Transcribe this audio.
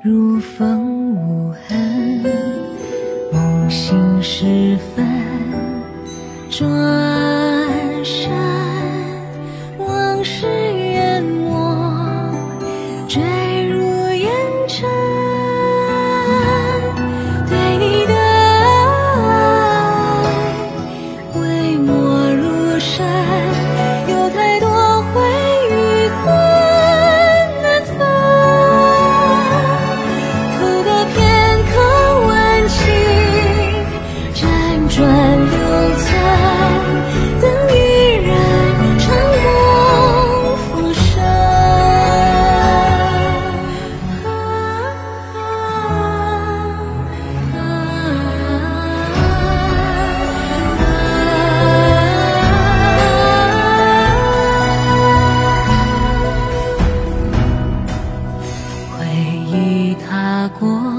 如风无痕，梦醒时分转身，往事淹没坠入烟尘。对你的爱讳莫如深，有太多回与恨难分。图个片刻温情，辗转留存。 过。